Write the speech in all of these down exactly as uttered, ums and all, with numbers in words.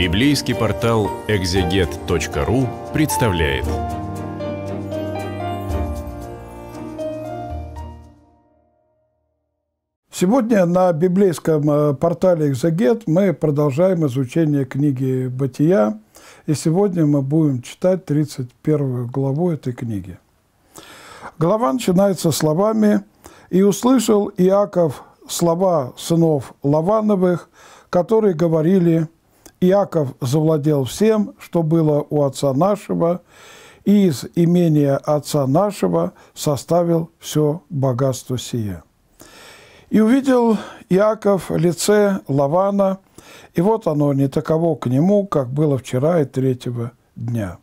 Библейский портал экзегет точка ру представляет. Сегодня на библейском портале «Экзегет» мы продолжаем изучение книги «Бытия». И сегодня мы будем читать тридцать первую главу этой книги. Глава начинается словами «И услышал Иаков слова сынов Лавановых, которые говорили: Иаков завладел всем, что было у отца нашего, и из имения отца нашего составил все богатство сие». И увидел Иаков лице Лавана, и вот оно не таково к нему, как было вчера и третьего дня.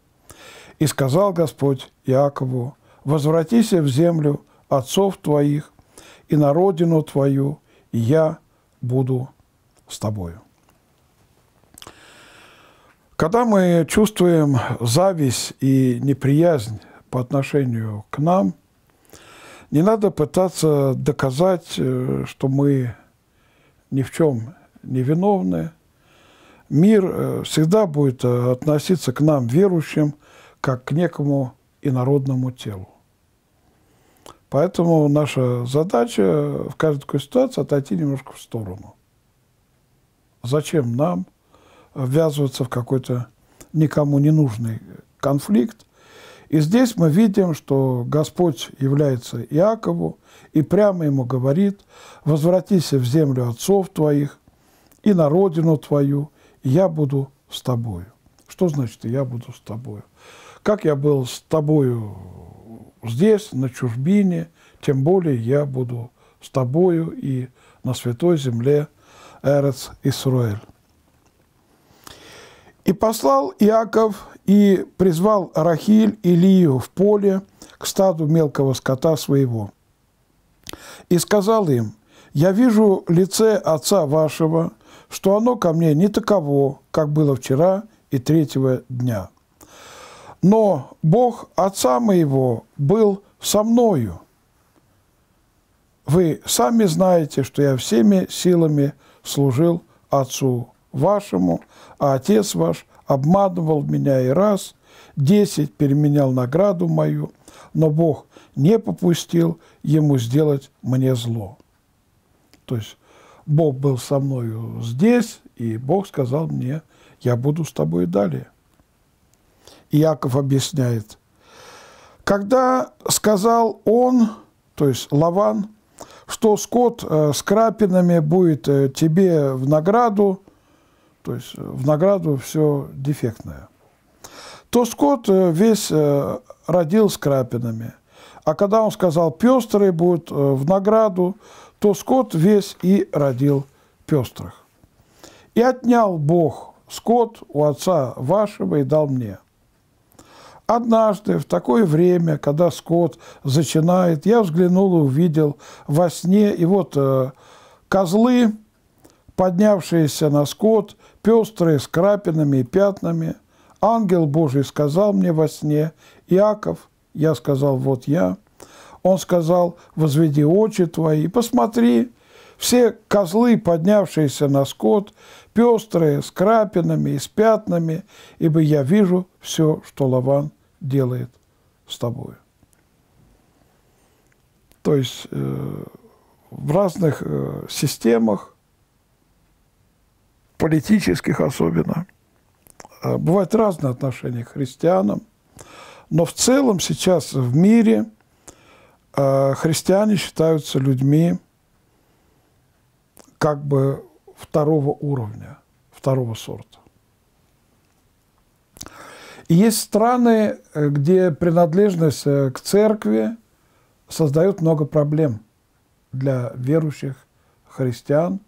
И сказал Господь Иакову: «Возвратись в землю отцов твоих и на родину твою, и я буду с тобою». Когда мы чувствуем зависть и неприязнь по отношению к нам, не надо пытаться доказать, что мы ни в чем не виновны. Мир всегда будет относиться к нам, верующим, как к некому инородному телу. Поэтому наша задача в каждой такой ситуации отойти немножко в сторону. Зачем нам ввязываться в какой-то никому не нужный конфликт? И здесь мы видим, что Господь является Иакову и прямо ему говорит: «Возвратись в землю отцов твоих и на родину твою, и я буду с тобою». Что значит «я буду с тобою»? Как я был с тобою здесь, на чужбине, тем более я буду с тобою и на святой земле Эрец Исруэль. «И послал Иаков и призвал Рахиль и Лию в поле к стаду мелкого скота своего. И сказал им: я вижу лице отца вашего, что оно ко мне не таково, как было вчера и третьего дня. Но Бог отца моего был со мною. Вы сами знаете, что я всеми силами служил отцу вашему, а отец ваш обманывал меня и раз, десять переменял награду мою, но Бог не попустил ему сделать мне зло». То есть Бог был со мною здесь, и Бог сказал мне: я буду с тобой далее. Иаков объясняет: когда сказал он, то есть Лаван, что скот с крапинами будет тебе в награду, то есть в награду все дефектное, то скот весь родил с крапинами. А когда он сказал: пестрые будут в награду, то скот весь и родил пестрых. И отнял Бог скот у отца вашего и дал мне. Однажды в такое время, когда скот зачинает, я взглянул и увидел во сне, и вот козлы, поднявшиеся на скот, пестрые, с крапинами и пятнами. Ангел Божий сказал мне во сне: Иаков. Я сказал: вот я. Он сказал: возведи очи твои и посмотри, все козлы, поднявшиеся на скот, пестрые, с крапинами и с пятнами, ибо я вижу все, что Лаван делает с тобой. То есть э, в разных э, системах, политических особенно, бывают разные отношения к христианам, но в целом сейчас в мире христиане считаются людьми как бы второго уровня, второго сорта. И есть страны, где принадлежность к церкви создает много проблем для верующих христиан,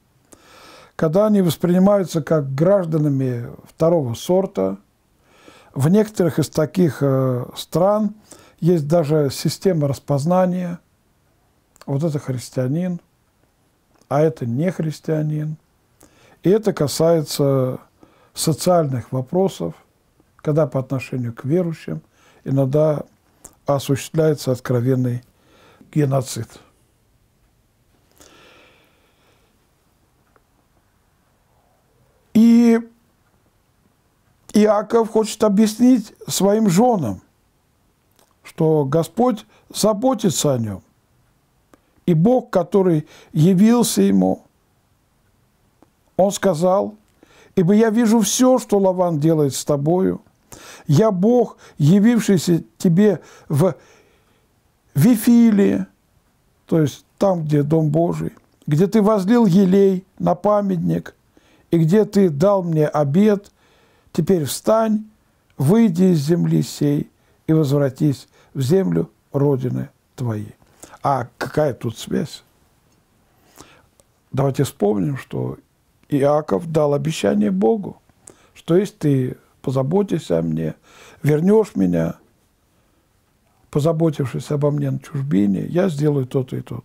когда они воспринимаются как гражданами второго сорта. В некоторых из таких стран есть даже система распознания. Вот это христианин, а это не христианин. И это касается социальных вопросов, когда по отношению к верующим иногда осуществляется откровенный геноцид. И Иаков хочет объяснить своим женам, что Господь заботится о нем. И Бог, который явился ему, он сказал: «Ибо я вижу все, что Лаван делает с тобою. Я Бог, явившийся тебе в Вифиле», то есть там, где Дом Божий, «где ты возлил елей на памятник и где ты дал мне обет. Теперь встань, выйди из земли сей и возвратись в землю родины твоей». А какая тут связь? Давайте вспомним, что Иаков дал обещание Богу, что если ты позаботишься о мне, вернешь меня, позаботившись обо мне на чужбине, я сделаю то-то и то-то.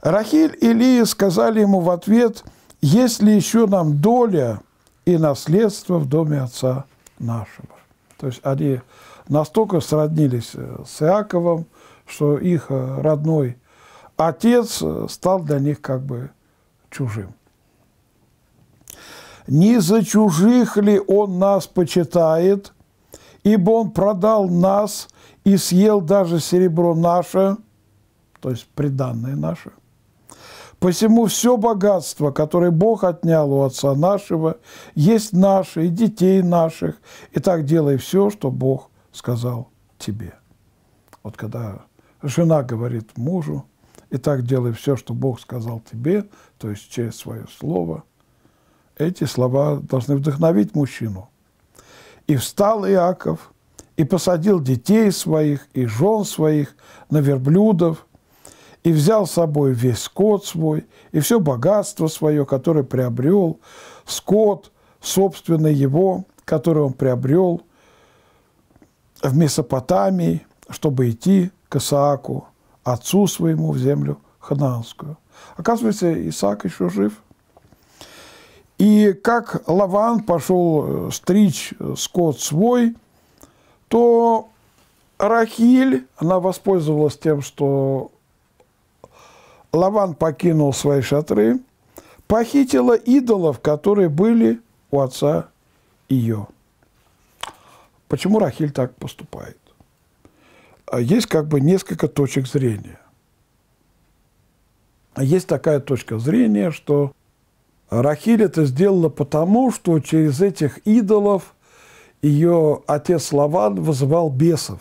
Рахиль и Лия сказали ему в ответ: «Есть ли еще нам доля и наследство в доме отца нашего?» То есть они настолько сроднились с Иаковом, что их родной отец стал для них как бы чужим. «Не за чужих ли он нас почитает, ибо он продал нас и съел даже серебро наше», то есть приданное наше, «посему все богатство, которое Бог отнял у отца нашего, есть наше и детей наших, и так делай все, что Бог сказал тебе». Вот когда жена говорит мужу: «И так делай все, что Бог сказал тебе», то есть через свое слово, эти слова должны вдохновить мужчину. «И встал Иаков, и посадил детей своих и жен своих на верблюдов, и взял с собой весь скот свой, и все богатство свое, которое приобрел, скот собственный его, который он приобрел в Месопотамии, чтобы идти к Исааку, отцу своему, в землю ханаанскую». Оказывается, Исаак еще жив. «И как Лаван пошел стричь скот свой, то Рахиль, она воспользовалась тем, что Лаван покинул свои шатры, похитила идолов, которые были у отца ее». Почему Рахиль так поступает? Есть как бы несколько точек зрения. Есть такая точка зрения, что Рахиль это сделала потому, что через этих идолов ее отец Лаван вызывал бесов.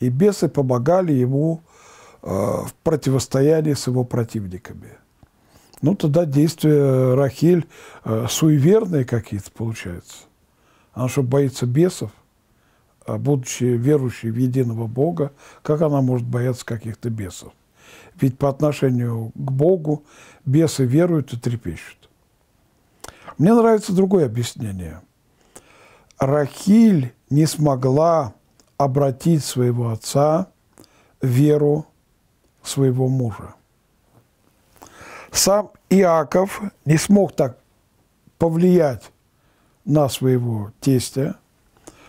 И бесы помогали ему в противостоянии с его противниками. Ну, тогда действия Рахиль суеверные какие-то получаются. Она что, боится бесов? Будучи верующей в единого Бога, как она может бояться каких-то бесов? Ведь по отношению к Богу бесы веруют и трепещут. Мне нравится другое объяснение. Рахиль не смогла обратить своего отца в веру своего мужа. Сам Иаков не смог так повлиять на своего тестя,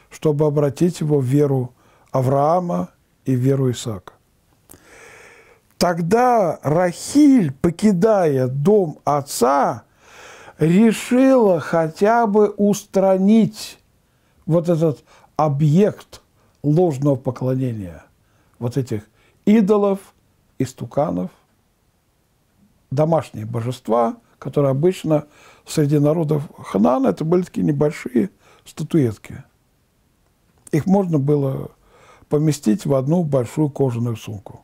чтобы обратить его в веру Авраама и в веру Исаака. Тогда Рахиль, покидая дом отца, решила хотя бы устранить вот этот объект ложного поклонения, вот этих идолов, истуканов, домашние божества, которые обычно среди народов Ханаана, это были такие небольшие статуэтки. Их можно было поместить в одну большую кожаную сумку,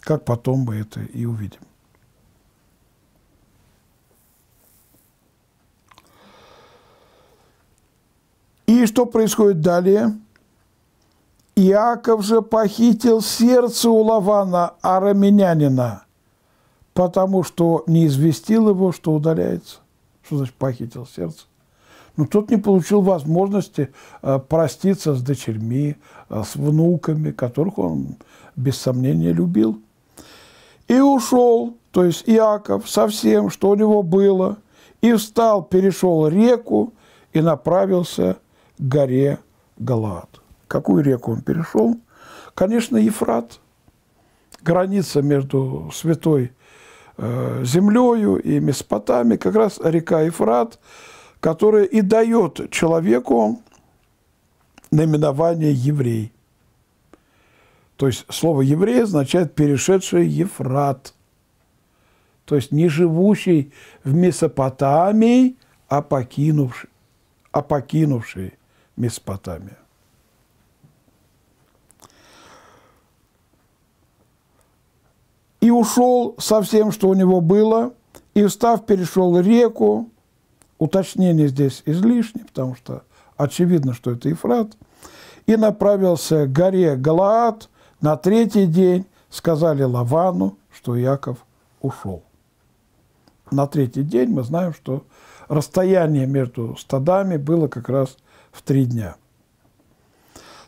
как потом мы это и увидим. И что происходит далее? «Иаков же похитил сердце у Лавана, арамеянина, потому что не известил его, что удаляется». Что значит «похитил сердце»? Но тот не получил возможности проститься с дочерьми, с внуками, которых он, без сомнения, любил. «И ушел», то есть Иаков, «со всем, что у него было, и встал, перешел реку и направился к горе Галаад». Какую реку он перешел? Конечно, Евфрат. Граница между святой землею и Месопотамией, как раз река Евфрат, которое и дает человеку наименование еврей. То есть слово «еврей» означает «перешедший Евфрат», то есть не живущий в Месопотамии, а покинувший, а покинувший Месопотамию. «И ушел со всем, что у него было, и, встав, перешел реку». Уточнение здесь излишне, потому что очевидно, что это Евфрат. «И направился к горе Галаад. На третий день сказали Лавану, что Иаков ушел». На третий день мы знаем, что расстояние между стадами было как раз в три дня.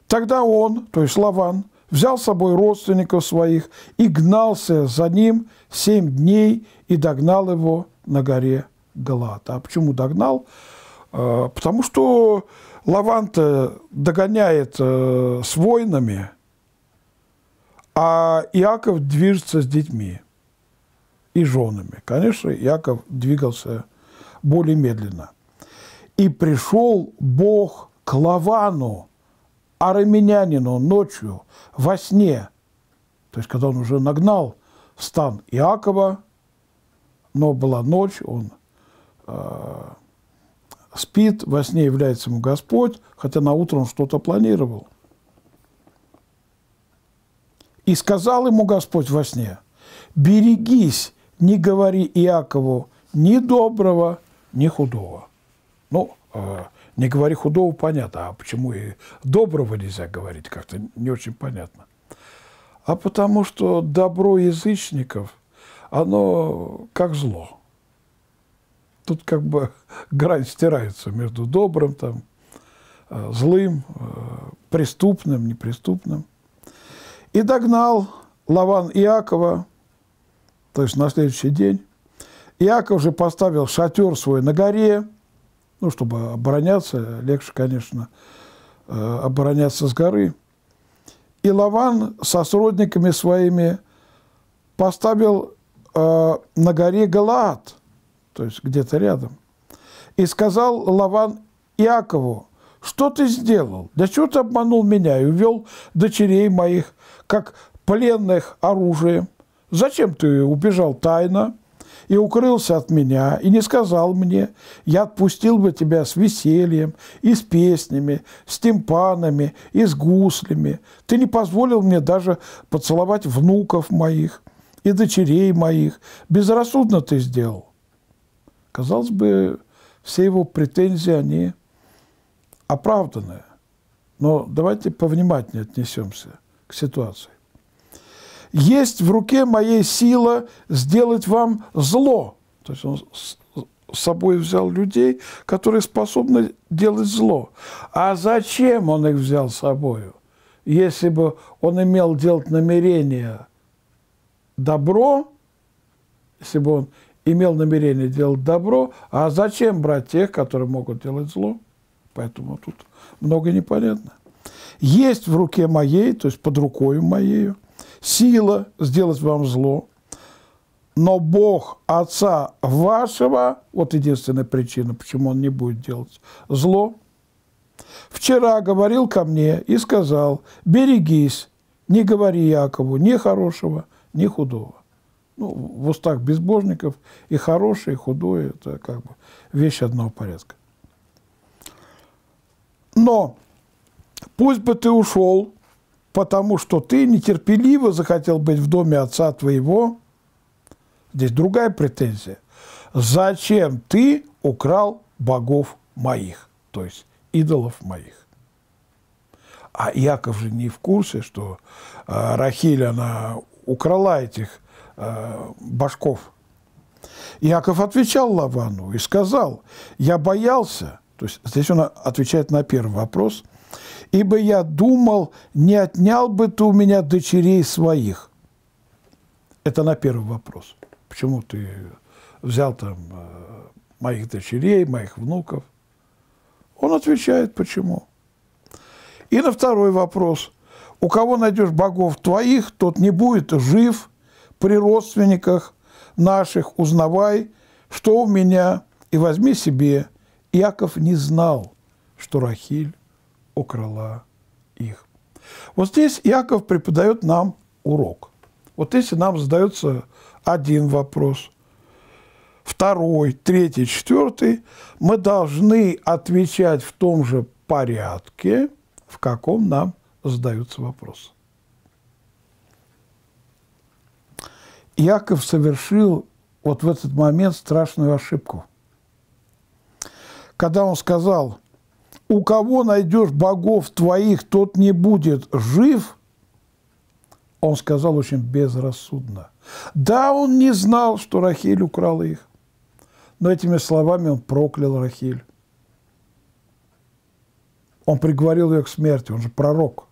«Тогда он, то есть Лаван, взял с собой родственников своих и гнался за ним семь дней и догнал его на горе Галаад». А почему догнал? Потому что Лаван-то догоняет с воинами, а Иаков движется с детьми и женами. Конечно, Иаков двигался более медленно. «И пришел Бог к Лавану, арамеянину, ночью, во сне». То есть, когда он уже нагнал стан Иакова, но была ночь, он э, спит, во сне является ему Господь, хотя на утро он что-то планировал. «И сказал ему Господь во сне: берегись, не говори Иакову ни доброго, ни худого». Ну, э, не говори худого, понятно, а почему и доброго нельзя говорить, как-то не очень понятно. А потому что добро язычников, оно как зло. Тут как бы грань стирается между добрым, там, злым, преступным, неприступным. «И догнал Лаван Иакова», то есть на следующий день. «Иаков же поставил шатер свой на горе». Ну, чтобы обороняться, легче, конечно, обороняться с горы. «И Лаван со сродниками своими поставил э, на горе Галаад», то есть где-то рядом. «И сказал Лаван Иакову: что ты сделал? Для чего ты обманул меня и увел дочерей моих, как пленных оружием? Зачем ты убежал тайно и укрылся от меня, и не сказал мне? Я отпустил бы тебя с весельем, и с песнями, с тимпанами, и с гуслями. Ты не позволил мне даже поцеловать внуков моих и дочерей моих. Безрассудно ты сделал». Казалось бы, все его претензии, они оправданы. Но давайте повнимательнее отнесемся к ситуации. «Есть в руке моей сила сделать вам зло». То есть он с собой взял людей, которые способны делать зло. А зачем он их взял с собой? Если бы он имел делать намерение добро, если бы он имел намерение делать добро, а зачем брать тех, которые могут делать зло? Поэтому тут много непонятно. «Есть в руке моей», то есть под рукою моею, «сила сделать вам зло, но Бог Отца вашего», вот единственная причина, почему он не будет делать зло, «вчера говорил ко мне и сказал: берегись, не говори Иакову ни хорошего, ни худого». Ну, в устах безбожников и хорошее, и худое – это как бы вещь одного порядка. «Но пусть бы ты ушел, потому что ты нетерпеливо захотел быть в доме отца твоего». Здесь другая претензия. «Зачем ты украл богов моих», то есть идолов моих? А Иаков же не в курсе, что э, Рахиль, она украла этих э, башков. Иаков отвечал Лавану и сказал: «Я боялся». То есть здесь он отвечает на первый вопрос. «Ибо я думал, не отнял бы ты у меня дочерей своих». Это на первый вопрос. Почему ты взял там моих дочерей, моих внуков? Он отвечает, почему. И на второй вопрос. «У кого найдешь богов твоих, тот не будет жив при родственниках наших, узнавай, что у меня, и возьми себе, Иаков не знал, что Рахиль украла их. Вот здесь Иаков преподает нам урок. Вот если нам задается один вопрос, второй, третий, четвертый, мы должны отвечать в том же порядке, в каком нам задаются вопросы. Иаков совершил вот в этот момент страшную ошибку, когда он сказал: «У кого найдешь богов твоих, тот не будет жив», он сказал очень безрассудно. Да, он не знал, что Рахиль украла их, но этими словами он проклял Рахиль. Он приговорил ее к смерти, он же пророк.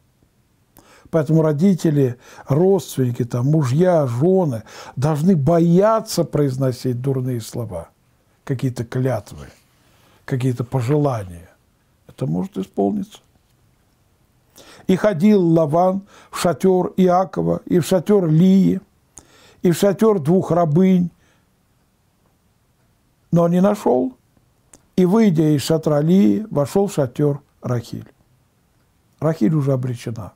Поэтому родители, родственники, там, мужья, жены должны бояться произносить дурные слова, какие-то клятвы, какие-то пожелания. Это может исполниться. И ходил Лаван в шатер Иакова, и в шатер Лии, и в шатер двух рабынь, но не нашел. И, выйдя из шатра Лии, вошел в шатер Рахиль. Рахиль уже обречена.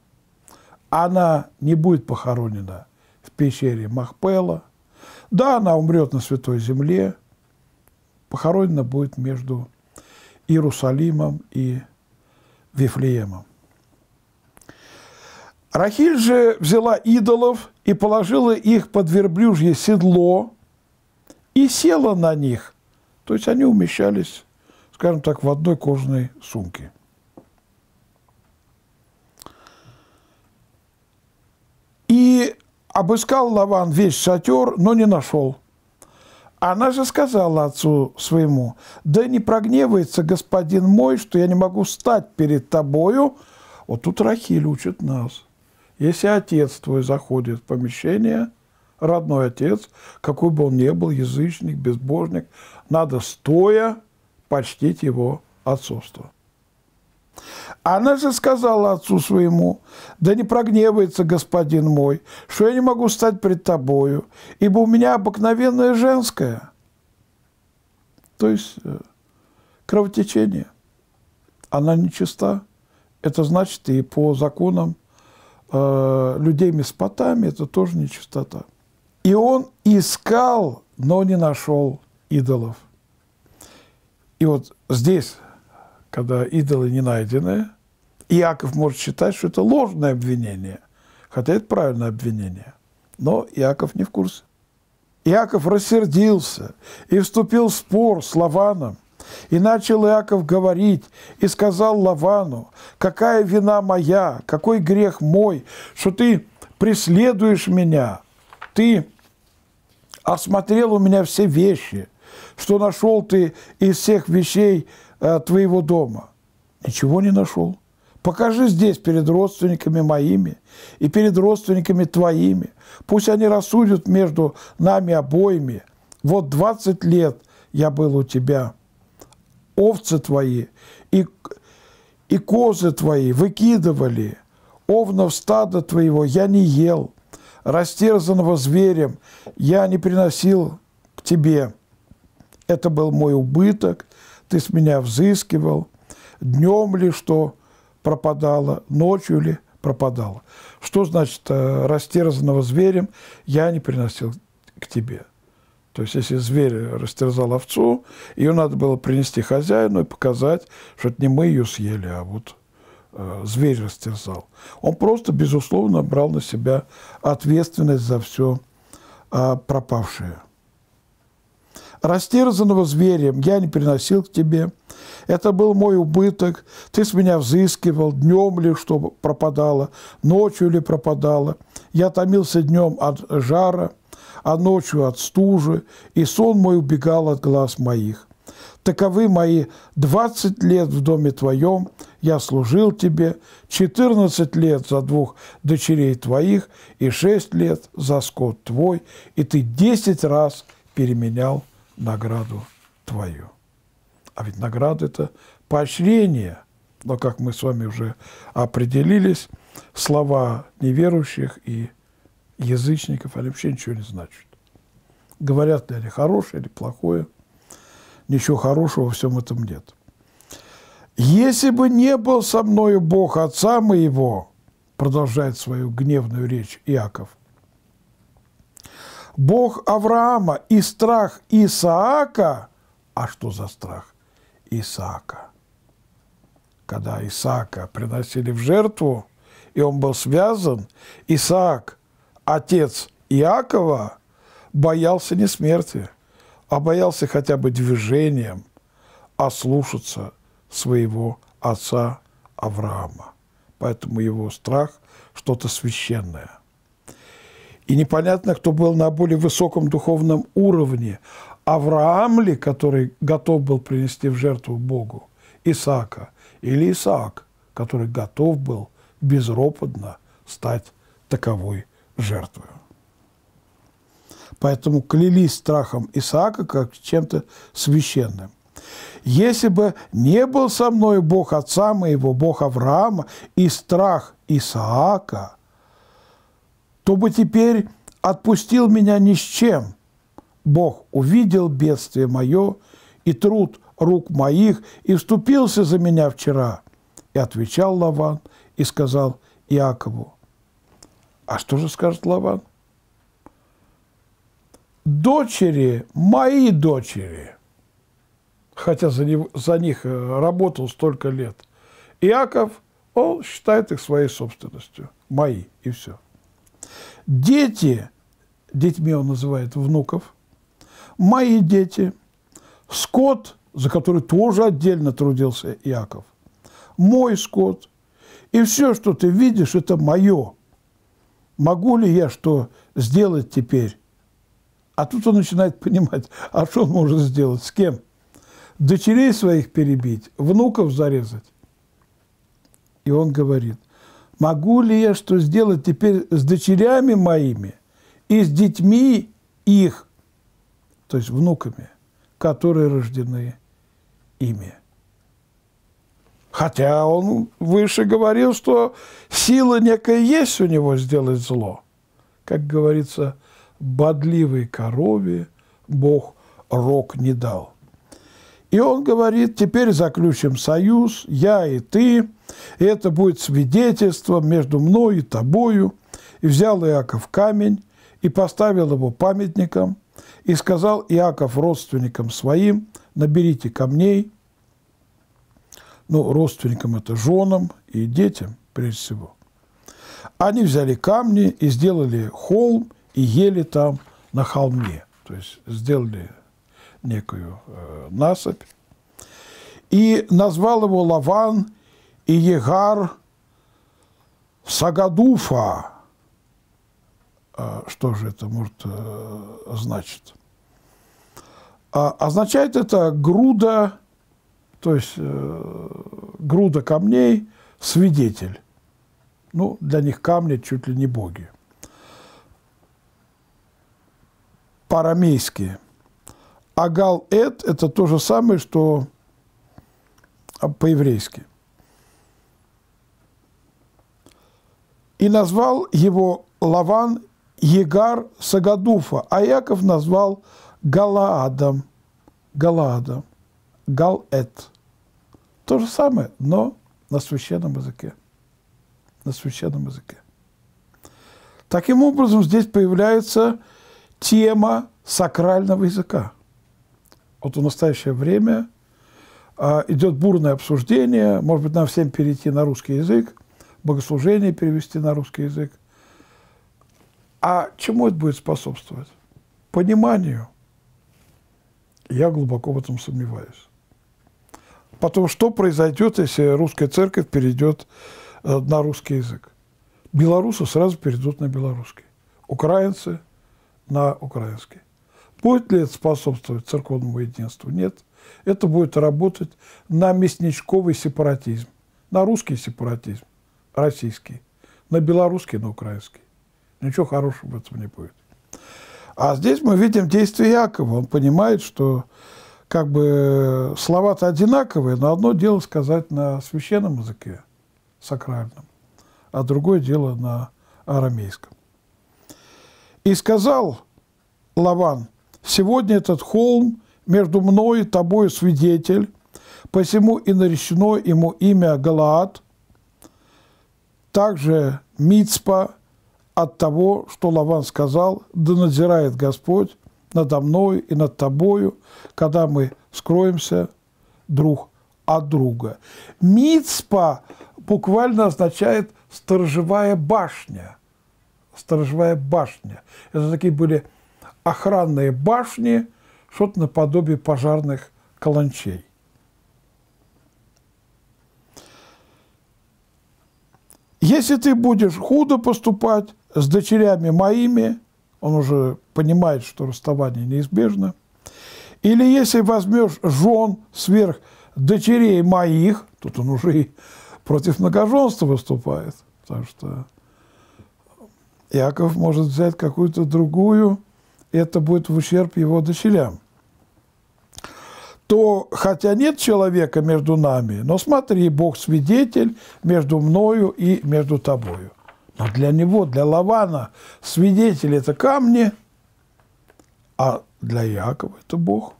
Она не будет похоронена в пещере Махпела. Да, она умрет на Святой Земле. Похоронена будет между Иерусалимом и Вифлеемом. Рахиль же взяла идолов и положила их под верблюжье седло и села на них. То есть они умещались, скажем так, в одной кожаной сумке. И обыскал Лаван весь шатер, но не нашел. Она же сказала отцу своему: «Да не прогневается господин мой, что я не могу встать перед тобою». Вот тут Рахиль учит нас. Если отец твой заходит в помещение, родной отец, какой бы он ни был, язычник, безбожник, надо стоя почтить его отцовство. Она же сказала отцу своему: «Да не прогневается господин мой, что я не могу встать пред тобою, ибо у меня обыкновенное женское». То есть кровотечение. Она нечиста. Это значит, и по законам э, людей Месопотамии это тоже нечистота. И он искал, но не нашел идолов. И вот здесь, когда идолы не найдены, Иаков может считать, что это ложное обвинение, хотя это правильное обвинение. Но Иаков не в курсе. Иаков рассердился и вступил в спор с Лаваном. И начал Иаков говорить, и сказал Лавану: «Какая вина моя, какой грех мой, что ты преследуешь меня, ты осмотрел у меня все вещи, что нашел ты из всех вещей твоего дома». Ничего не нашел. «Покажи здесь перед родственниками моими и перед родственниками твоими. Пусть они рассудят между нами обоими. Вот двадцать лет я был у тебя. Овцы твои и, и козы твои выкидывали, овнов стада твоего я не ел, растерзанного зверем я не приносил к тебе. Это был мой убыток, ты с меня взыскивал, днем ли что пропадало, ночью ли пропадало». Что значит «растерзанного зверем я не приносил к тебе»? То есть, если зверь растерзал овцу, ее надо было принести хозяину и показать, что это не мы ее съели, а вот э, зверь растерзал. Он просто, безусловно, брал на себя ответственность за все э, пропавшее. «Растерзанного зверем я не приносил к тебе. Это был мой убыток. Ты с меня взыскивал, днем ли что пропадало, ночью ли пропадало. Я томился днем от жара, а ночью от стужи, и сон мой убегал от глаз моих. Таковы мои двадцать лет в доме твоем, я служил тебе, четырнадцать лет за двух дочерей твоих, и шесть лет за скот твой, и ты десять раз переменял награду твою». А ведь награда – это поощрение, но, как мы с вами уже определились, слова неверующих и язычников, они вообще ничего не значат. Говорят ли они хорошее или плохое, ничего хорошего во всем этом нет. «Если бы не был со мною Бог Отца моего», продолжает свою гневную речь Иаков, «Бог Авраама и страх Исаака». А что за страх Исаака? Когда Исаака приносили в жертву, и он был связан, Исаак, отец Иакова, боялся не смерти, а боялся хотя бы движением ослушаться своего отца Авраама. Поэтому его страх – что-то священное. И непонятно, кто был на более высоком духовном уровне. Авраам ли, который готов был принести в жертву Богу Исаака, или Исаак, который готов был безропотно стать таковой жертвой. Поэтому клялись страхом Исаака как чем-то священным. «Если бы не был со мной Бог Отца моего, Бог Авраама и страх Исаака, то бы теперь отпустил меня ни с чем. Бог увидел бедствие мое и труд рук моих, и вступился за меня вчера». И отвечал Лаван и сказал Иакову. А что же скажет Лаван? «Дочери, мои дочери», хотя за, него, за них работал столько лет Иаков, он считает их своей собственностью, мои, и все. «Дети», детьми он называет внуков, «мои дети, скот», за который тоже отдельно трудился Иаков, «мой скот, и все, что ты видишь, это мое. Могу ли я что сделать теперь?» А тут он начинает понимать, а что он может сделать, с кем? Дочерей своих перебить, внуков зарезать. И он говорит, «Могу ли я что сделать теперь с дочерями моими и с детьми их», то есть внуками, которые рождены ими? Хотя он выше говорил, что сила некая есть у него сделать зло. Как говорится, бодливой корове Бог рог не дал. И он говорит, «Теперь заключим союз, я и ты, и это будет свидетельство между мной и тобою». И взял Иаков камень и поставил его памятником, и сказал Иаков родственникам своим, «Наберите камней». Ну, родственникам это женам и детям, прежде всего. Они взяли камни и сделали холм, и ели там на холме, то есть сделали некую э, насыпь. И назвал его Лаван Иегар Сагадуфа. А, что же это может э, значить? А, означает это груда, то есть э, груда камней, свидетель. Ну, для них камни чуть ли не боги. По-арамейски. Агал-эт – это то же самое, что по-еврейски. И назвал его Лаван Иегар Сагадуфа, а Иаков назвал Галаадом. Галаадом. Гал-эт. То же самое, но на священном языке. На священном языке. Таким образом, здесь появляется тема сакрального языка. Вот в настоящее время а, идет бурное обсуждение, может быть, нам всем перейти на русский язык, богослужение перевести на русский язык. А чему это будет способствовать? Пониманию. Я глубоко в этом сомневаюсь. Потому что произойдет, если русская церковь перейдет э, на русский язык? Белорусы сразу перейдут на белорусский, украинцы на украинский. Будет ли это способствовать церковному единству? Нет. Это будет работать на местничковый сепаратизм, на русский сепаратизм, российский, на белорусский, на украинский. Ничего хорошего в этом не будет. А здесь мы видим действие Иакова. Он понимает, что как бы слова-то одинаковые, но одно дело сказать на священном языке, сакральном, а другое дело на арамейском. И сказал Лаван, «Сегодня этот холм между мной и тобой свидетель, Посему и наречено ему имя Галаад, также Мицпа, от того, что Лаван сказал: «Да надзирает Господь надо мной и над тобою, когда мы скроемся друг от друга». Мицпа буквально означает «сторожевая башня». Сторожевая башня. Это такие были охранные башни, что-то наподобие пожарных каланчей. «Если ты будешь худо поступать с дочерями моими», он уже понимает, что расставание неизбежно, «или если возьмешь жен сверх дочерей моих», тут он уже и против многоженства выступает, потому что Иаков может взять какую-то другую, и это будет в ущерб его дочерям, то, хотя нет человека между нами, но смотри, Бог свидетель между мною и между тобою. Но для него, для Лавана, свидетели – это камни, а для Иакова – это Бог.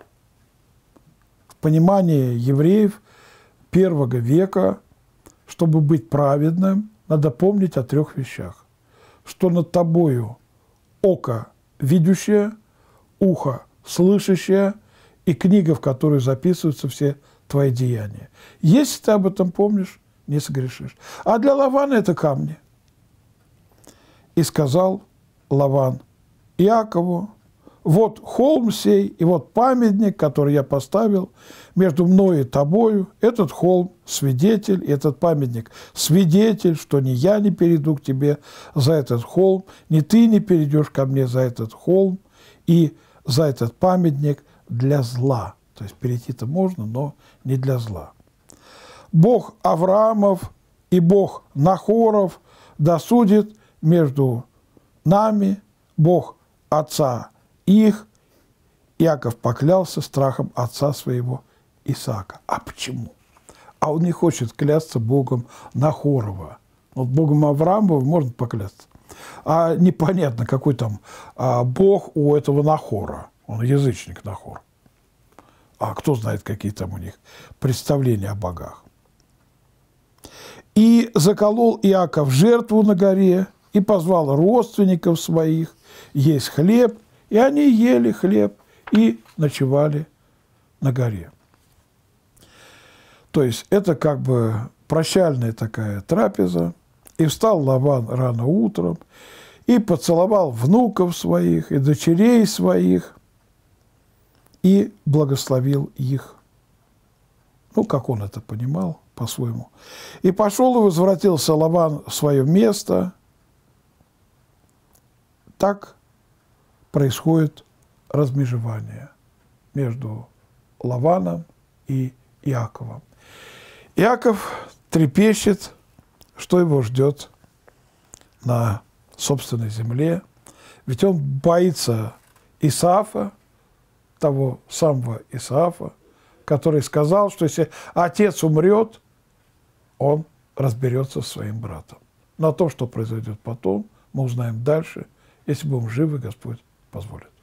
В понимании евреев первого века, чтобы быть праведным, надо помнить о трех вещах: что над тобою око видящее, ухо слышащее и книга, в которой записываются все твои деяния. Если ты об этом помнишь, не согрешишь. А для Лавана это камни. И сказал Лаван Иакову: «Вот холм сей, и вот памятник, который я поставил между мною и тобою, этот холм свидетель, и этот памятник свидетель, что ни я не перейду к тебе за этот холм, ни ты не перейдешь ко мне за этот холм и за этот памятник для зла». То есть перейти-то можно, но не для зла. «Бог Авраамов и Бог Нахоров досудит между нами, Бог отца их». Иаков поклялся страхом отца своего Исаака. А почему? А он не хочет клясться Богом Нахорова. Вот Богом Авраамова можно поклясться. А непонятно, какой там а, Бог у этого Нахора. Он язычник Нахор. А кто знает, какие там у них представления о богах. «И заколол Иаков жертву на горе, и позвал родственников своих есть хлеб, и они ели хлеб и ночевали на горе». То есть это как бы прощальная такая трапеза. «И встал Лаван рано утром, и поцеловал внуков своих и дочерей своих, и благословил их». Ну, как он это понимал по-своему. «И пошел и возвратился Лаван в свое место». Так происходит размежевание между Лаваном и Иаковом. Иаков трепещет, что его ждет на собственной земле, ведь он боится Исаафа, того самого Исаафа, который сказал, что если отец умрет, он разберется со своим братом. Но о том, что произойдет потом, мы узнаем дальше, если будем живы, Господь позволит.